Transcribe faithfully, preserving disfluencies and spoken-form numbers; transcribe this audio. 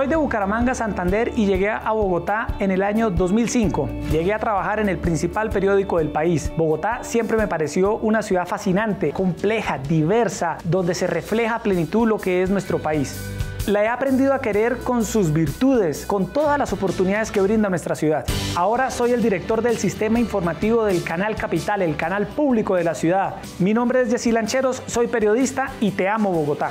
Soy de Bucaramanga, Santander, y llegué a Bogotá en el año dos mil cinco. Llegué a trabajar en el principal periódico del país. Bogotá siempre me pareció una ciudad fascinante, compleja, diversa, donde se refleja a plenitud lo que es nuestro país. La he aprendido a querer con sus virtudes, con todas las oportunidades que brinda nuestra ciudad. Ahora soy el director del sistema informativo del Canal Capital, el canal público de la ciudad. Mi nombre es Yesid Lancheros, soy periodista y te amo, Bogotá.